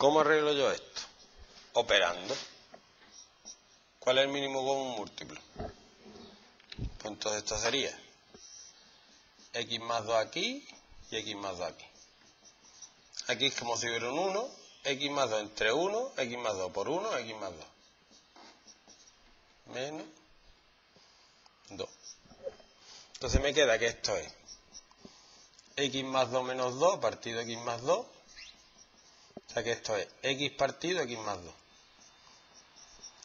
¿Cómo arreglo yo esto? Operando. ¿Cuál es el mínimo con un múltiplo? Pues entonces esto sería x más 2 aquí y x más 2 aquí. Aquí es como si hubiera un 1, x más 2 entre 1, x más 2 por 1, x más 2. Menos 2. Entonces me queda que esto es x más 2 menos 2 partido x más 2. O sea que esto es x partido x más 2.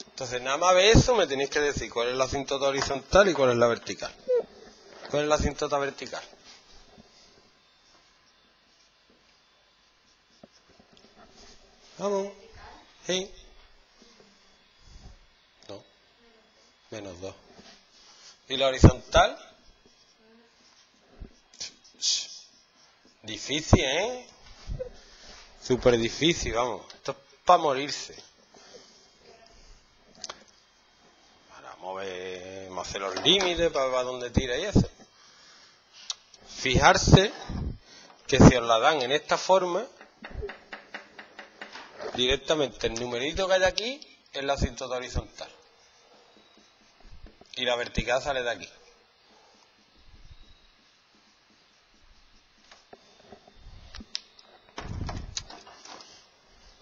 Entonces nada más de eso me tenéis que decir cuál es la asíntota horizontal y cuál es la vertical. ¿Cuál es la asíntota vertical? Vamos. Sí. No. Menos 2. ¿Y la horizontal? Difícil, ¿eh? Súper difícil, vamos. Esto es para morirse. Ahora vamos a hacer los límites para ver dónde tira y eso. Fijarse que si os la dan en esta forma, directamente el numerito que hay aquí es la asíntota horizontal. Y la vertical sale de aquí.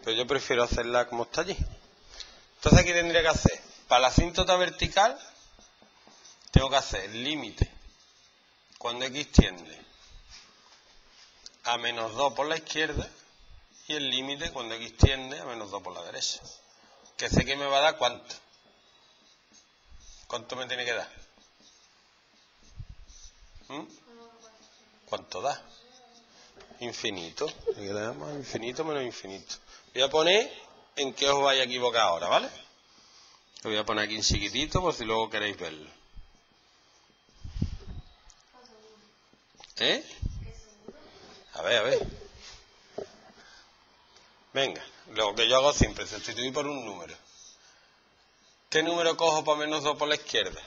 Pero yo prefiero hacerla como está allí. Entonces aquí tendría que hacer, para la asíntota vertical, tengo que hacer el límite cuando x tiende a menos 2 por la izquierda y el límite cuando x tiende a menos 2 por la derecha. Que sé que me va a dar cuánto. ¿Cuánto me tiene que dar? ¿Cuánto da? Infinito. Me queda más infinito menos infinito. Voy a poner en qué os vais a equivocar ahora, ¿vale? Lo voy a poner aquí en chiquitito por si luego queréis verlo. ¿Eh? A ver. Venga, lo que yo hago siempre, sustituir por un número. ¿Qué número cojo para menos 2 por la izquierda?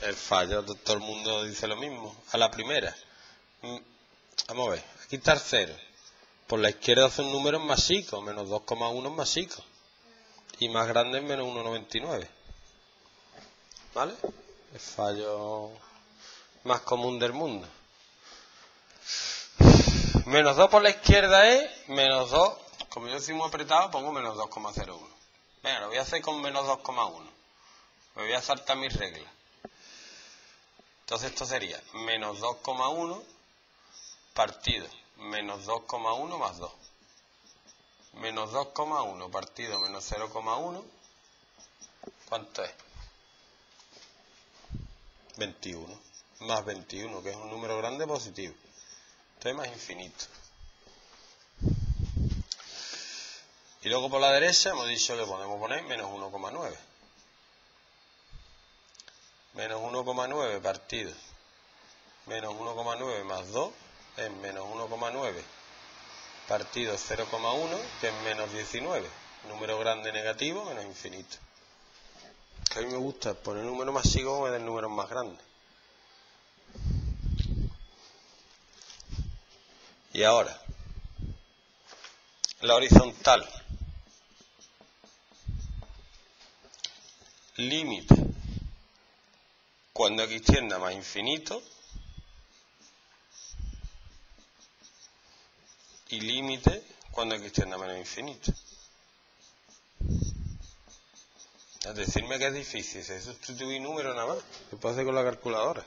El fallo, todo el mundo dice lo mismo. A la primera. Vamos a ver. Aquí está el 0. Por la izquierda son números más chicos. Menos 2,1 más chicos. Y más grande es menos 1,99. ¿Vale? El fallo más común del mundo. Menos 2 por la izquierda es menos 2. Como yo soy muy apretado, pongo menos 2,01. Venga, lo voy a hacer con menos 2,1. Me voy a saltar mis reglas. Entonces esto sería menos 2,1 partido menos 2,1 más 2. Menos 2,1 partido menos 0,1. ¿Cuánto es? 21. Más 21, que es un número grande positivo. Esto es más infinito. Y luego por la derecha hemos dicho que podemos poner menos 1,9. Menos 1,9 partido. Menos 1,9 más 2 es menos 1,9 partido 0,1, que es menos 19. Número grande negativo menos infinito. Que a mí me gusta poner números más chicos como el número más grande. Y ahora, la horizontal. Límite. Cuando x tiende a más infinito y límite cuando x tiende a menos infinito. Es decirme que es difícil, se sustituye número nada más, se puede hacer con la calculadora.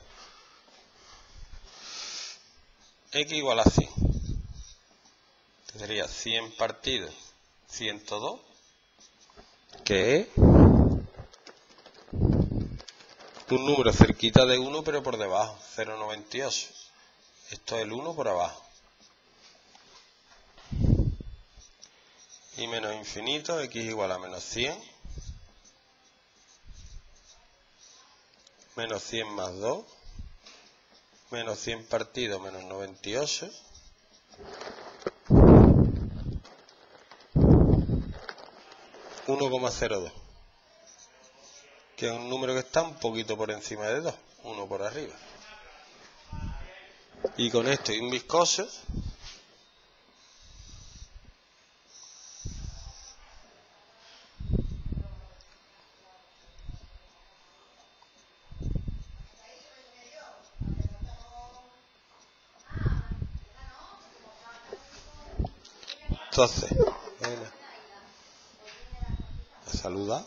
X igual a 100. Entonces sería 100 partido 102, que es un número cerquita de 1 pero por debajo, 0,98. Esto es el 1 por abajo. Y menos infinito, x igual a menos 100. Menos 100 más 2. Menos 100 partido menos 98. 1,02, que es un número que está un poquito por encima de 2, 1 por arriba. Y con esto y un viscoso, entonces, saluda.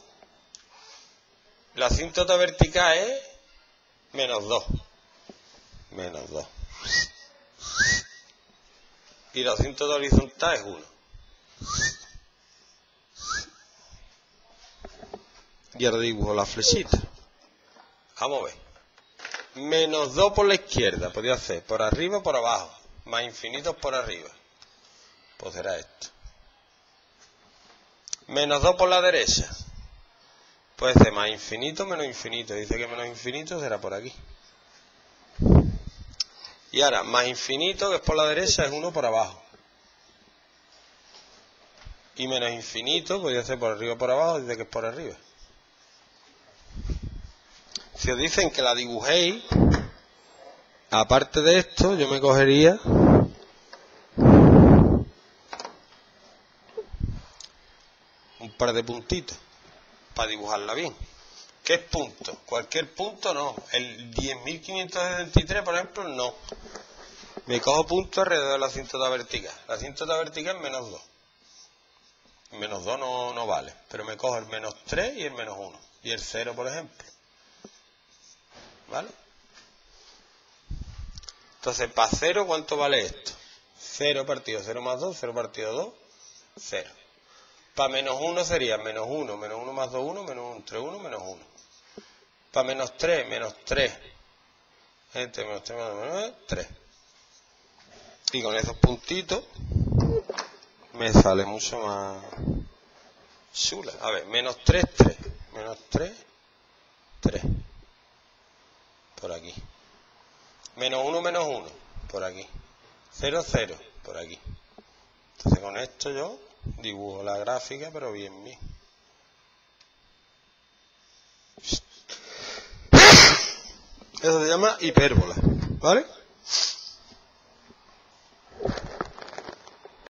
La asíntota vertical es menos 2, y la asíntota horizontal es 1. Y ahora dibujo la flechita. Vamos a ver. Menos 2 por la izquierda, podría hacer por arriba o por abajo, más infinitos por arriba. Pues será esto. Menos 2 por la derecha. Puede ser más infinito, menos infinito. Dice que menos infinito será por aquí. Y ahora, más infinito, que es por la derecha, es 1 por abajo. Y menos infinito, podría ser por arriba o por abajo, dice que es por arriba. Si os dicen que la dibujéis, aparte de esto, yo me cogería de puntitos para dibujarla bien. ¿Qué es punto? Cualquier punto no. El 10.573, por ejemplo, no. Me cojo punto alrededor de la asíntota vertical. La asíntota vertical es menos 2. Menos 2 no vale, pero me cojo el menos 3 y el menos 1. Y el 0, por ejemplo. ¿Vale? Entonces, para 0, ¿cuánto vale esto? 0 partido 0 más 2, 0 partido 2, 0. Para menos 1 sería menos 1 más 2, 1, menos 1, 3, 1, menos 1. Para menos 3, menos 3. Este menos 3 más 2, menos 3. Y con esos puntitos me sale mucho más chula. A ver, menos 3, 3. Menos 3, 3. Por aquí. Menos 1, por aquí. 0, 0, por aquí. Entonces con esto yo dibujo la gráfica, pero bien bien. Eso se llama hipérbola, ¿vale?